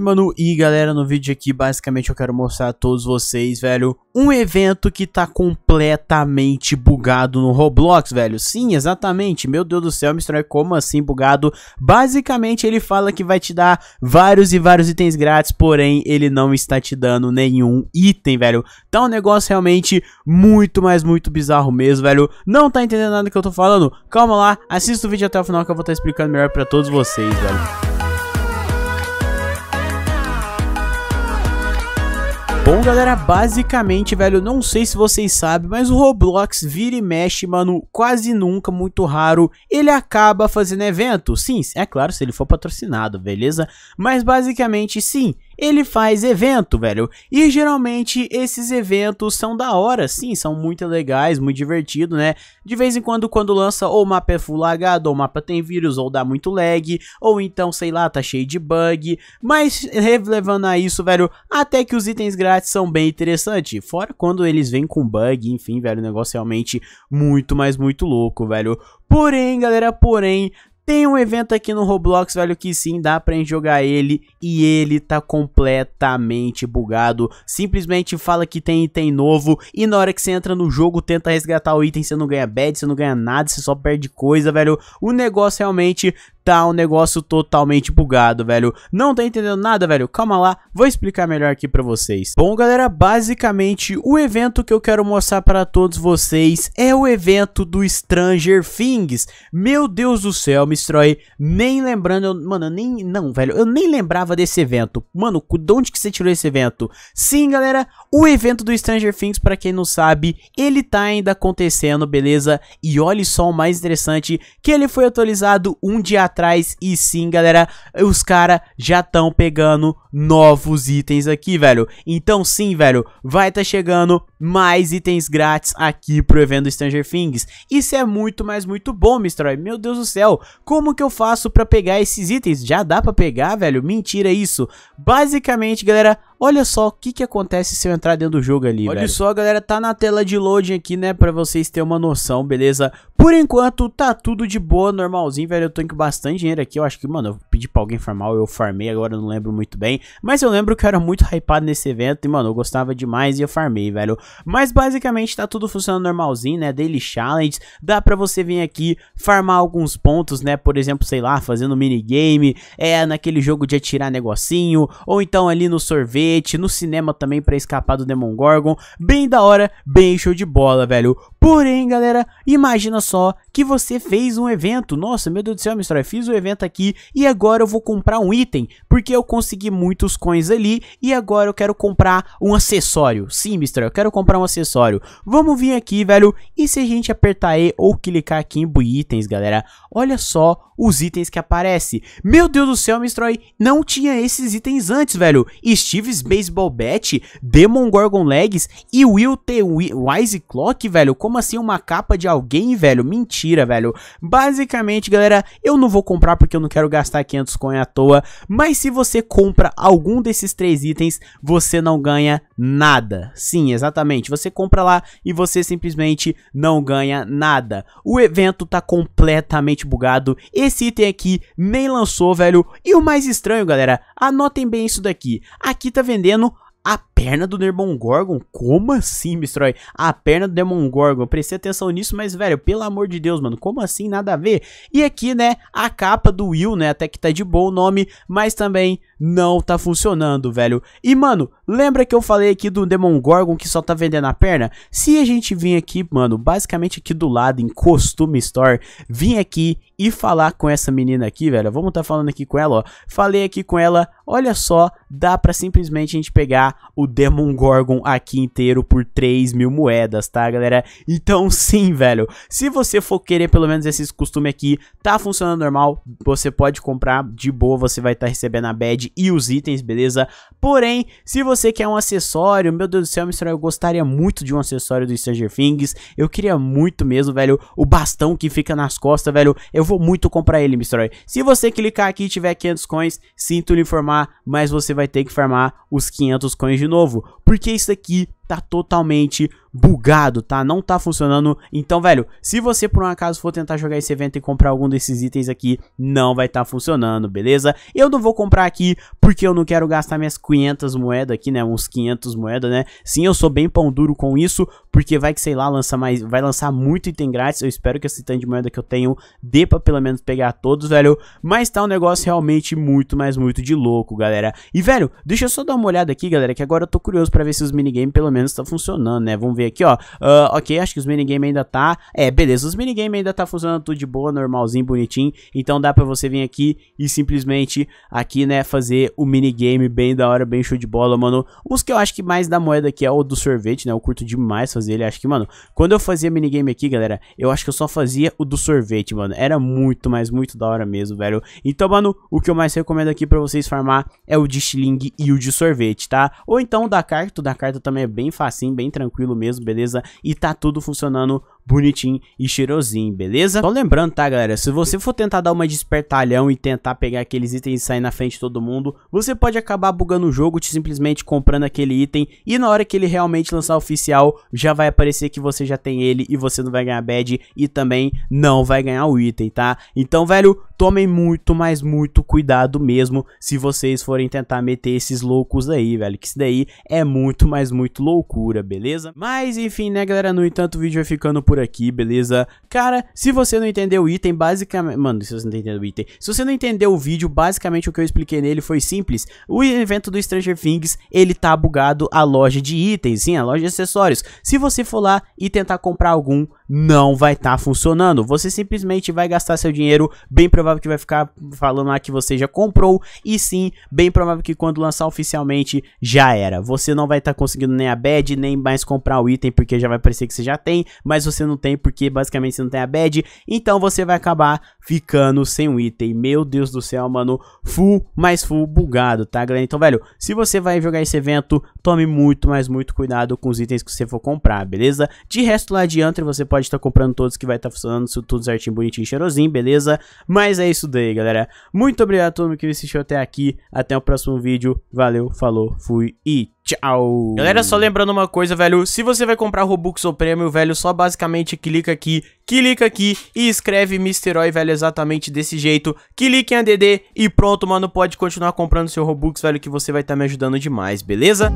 Mano, e galera, no vídeo aqui basicamente eu quero mostrar a todos vocês, velho, um evento que tá completamente bugado no Roblox, velho. Sim, exatamente, meu Deus do céu, Myster0y, como assim bugado? Basicamente ele fala que vai te dar vários e vários itens grátis, porém ele não está te dando nenhum item, velho. Tá um negócio realmente muito, mas muito bizarro mesmo, velho. Não tá entendendo nada que eu tô falando? Calma lá, assista o vídeo até o final que eu vou estar explicando melhor pra todos vocês, velho. Bom, galera, basicamente, velho, não sei se vocês sabem, mas o Roblox vira e mexe, mano, quase nunca, muito raro, ele acaba fazendo evento. Sim, é claro, se ele for patrocinado, beleza? Mas basicamente, sim, ele faz evento, velho. E geralmente esses eventos são da hora, sim, são muito legais, muito divertido, né? De vez em quando, quando lança ou o mapa é full lagado, ou o mapa tem vírus, ou dá muito lag, ou então, sei lá, tá cheio de bug. Mas relevando a isso, velho, até que os itens grátis são bem interessantes. Fora quando eles vêm com bug, enfim, velho, o negócio é realmente muito, mas muito louco, velho. Porém, galera, porém, tem um evento aqui no Roblox, velho, que sim, dá pra gente jogar ele, e ele tá completamente bugado. Simplesmente fala que tem item novo, e na hora que você entra no jogo, tenta resgatar o item, você não ganha badge, você não ganha nada, você só perde coisa, velho. O negócio realmente tá um negócio totalmente bugado, velho. Não tá entendendo nada, velho? Calma lá, vou explicar melhor aqui pra vocês. Bom, galera, basicamente o evento que eu quero mostrar pra todos vocês é o evento do Stranger Things. Meu Deus do céu, Myster0y, nem lembrando, eu nem lembrava desse evento. Mano, de onde que você tirou esse evento? Sim, galera, o evento do Stranger Things, pra quem não sabe, ele tá ainda acontecendo, beleza? E olha só o mais interessante, que ele foi atualizado um dia atrás, e sim, galera, os caras já estão pegando novos itens aqui, velho. Então sim, velho, vai tá chegando mais itens grátis aqui pro evento do Stranger Things. Isso é muito, mas muito bom, Myster0y. Meu Deus do céu, como que eu faço pra pegar esses itens? Já dá pra pegar, velho? Mentira isso. Basicamente, galera, olha só o que que acontece se eu entrar dentro do jogo ali, velho. Olha só, galera, tá na tela de loading aqui, né, pra vocês terem uma noção, beleza? Por enquanto, tá tudo de boa, normalzinho, velho. Eu tô com bastante dinheiro aqui, eu acho que, mano, eu pedi pra alguém farmar, eu farmei, agora eu não lembro muito bem. Mas eu lembro que eu era muito hypado nesse evento e, mano, eu gostava demais e eu farmei, velho. Mas, basicamente, tá tudo funcionando normalzinho, né? Daily Challenge, dá pra você vir aqui farmar alguns pontos, né? Por exemplo, sei lá, fazendo minigame, naquele jogo de atirar negocinho, ou então ali no sorvete, no cinema também pra escapar do Demogorgon. Bem da hora, bem show de bola, velho. Porém, galera, imagina só que você fez um evento. Nossa, meu Deus do céu, Myster0y, fiz um evento aqui e agora eu vou comprar um item, porque eu consegui muitos coins ali e agora eu quero comprar um acessório. Sim, Myster0y, eu quero comprar um acessório. Vamos vir aqui, velho, e se a gente apertar E ou clicar aqui em itens, galera, olha só os itens que aparecem. Meu Deus do céu, Myster0y, não tinha esses itens antes, velho. Steve's Baseball Bat, Demogorgon Legs e Will The Wise Clock, velho. Como assim uma capa de alguém, velho? Mentira, velho. Basicamente, galera, eu não vou comprar porque eu não quero gastar 500 coins à toa, mas se você compra algum desses três itens, você não ganha nada. Sim, exatamente. Você compra lá e você simplesmente não ganha nada. O evento tá completamente bugado. Esse item aqui nem lançou, velho. E o mais estranho, galera, anotem bem isso daqui. Aqui tá vendendo a perna do Demogorgon. Como assim, Myster0y? A perna do Demogorgon, eu prestei atenção nisso, mas, velho, pelo amor de Deus, mano, como assim? Nada a ver. E aqui, né, a capa do Will, né, até que tá de bom o nome, mas também não tá funcionando, velho. E, mano, lembra que eu falei aqui do Demogorgon que só tá vendendo a perna? Se a gente vir aqui, mano, basicamente aqui do lado, em Costume Store, vim aqui e falar com essa menina aqui, velho, vamos tá falando aqui com ela, ó, falei aqui com ela, olha só, dá pra simplesmente a gente pegar o Demogorgon aqui inteiro por 3 mil moedas, tá, galera? Então sim, velho, se você for querer pelo menos esses costumes aqui, tá funcionando normal, você pode comprar de boa, você vai tá recebendo a badge e os itens, beleza? Porém, se você quer um acessório, meu Deus do céu, Myster0y, eu gostaria muito de um acessório do Stranger Things, eu queria muito mesmo, velho, o bastão que fica nas costas, velho, eu vou muito comprar ele, Myster0y. Se você clicar aqui e tiver 500 coins, sinto lhe informar, mas você vai ter que farmar os 500 coins de novo, porque isso aqui tá totalmente bugado, tá? Não tá funcionando. Então, velho, se você por um acaso for tentar jogar esse evento e comprar algum desses itens aqui, não vai tá funcionando, beleza? Eu não vou comprar aqui porque eu não quero gastar minhas 500 moedas aqui, né? Uns 500 moedas, né? Sim, eu sou bem pão duro com isso, porque vai que, sei lá, lança mais, vai lançar muito item grátis. Eu espero que esse tanto de moeda que eu tenho dê pra pelo menos pegar todos, velho. Mas tá um negócio realmente muito, mas muito de louco, galera. E, velho, deixa eu só dar uma olhada aqui, galera, que agora eu tô curioso pra ver se os minigames pelo menos tá funcionando, né? Vamos ver aqui, ó. Ok, acho que os minigames ainda tá... É, beleza, os minigames ainda tá funcionando tudo de boa, normalzinho, bonitinho. Então dá pra você vir aqui e simplesmente aqui, né, fazer o minigame bem da hora, bem show de bola, mano. Os que eu acho que mais dá moeda aqui é o do sorvete, né? Eu curto demais fazer ele. Acho que, mano, quando eu fazia minigame aqui, galera, eu acho que eu só fazia o do sorvete, mano. Era muito, mas muito da hora mesmo, velho. Então, mano, o que eu mais recomendo aqui pra vocês farmar é o de estilingue e o de sorvete, tá? Ou então o da carta. O da carta também é bem facinho, bem tranquilo mesmo, beleza? E tá tudo funcionando bonitinho e cheirosinho, beleza? Só lembrando, tá, galera? Se você for tentar dar uma despertalhão e tentar pegar aqueles itens e sair na frente de todo mundo, você pode acabar bugando o jogo, te simplesmente comprando aquele item, e na hora que ele realmente lançar oficial, já vai aparecer que você já tem ele e você não vai ganhar badge e também não vai ganhar o item, tá? Então, velho, tomem muito, mas muito cuidado mesmo se vocês forem tentar meter esses loucos aí, velho, que isso daí é muito, mas muito loucura, beleza? Mas, enfim, né, galera? No entanto, o vídeo vai ficando por aqui, beleza? Cara, se você não entendeu o item, basicamente... Mano, se você não entendeu o item... Se você não entendeu o vídeo, basicamente o que eu expliquei nele foi simples. O evento do Stranger Things, ele tá bugado a loja de itens, sim, a loja de acessórios. Se você for lá e tentar comprar algum, não vai tá funcionando. Você simplesmente vai gastar seu dinheiro, bem provável que vai ficar falando lá que você já comprou, e sim, bem provável que quando lançar oficialmente, já era. Você não vai tá conseguindo nem a badge, nem mais comprar o item, porque já vai parecer que você já tem, mas você não tem porque basicamente você não tem a badge, então você vai acabar ficando sem um item. Meu Deus do céu, mano, full, mas full bugado, tá, galera? Então, velho, se você vai jogar esse evento, tome muito, mas muito cuidado com os itens que você for comprar, beleza? De resto, lá adiante, você pode estar comprando todos que vai estar funcionando, isso tudo certinho, bonitinho, cheirosinho, beleza? Mas é isso daí, galera. Muito obrigado a todo mundo que me assistiu até aqui. Até o próximo vídeo. Valeu, falou, fui e tchau. Galera, só lembrando uma coisa, velho. Se você vai comprar Robux ou Premium, velho, só basicamente clica aqui e escreve Myster0y, velho, exatamente desse jeito. Clica em ADD e pronto, mano, pode continuar comprando seu Robux, velho, que você vai estar me ajudando demais, beleza?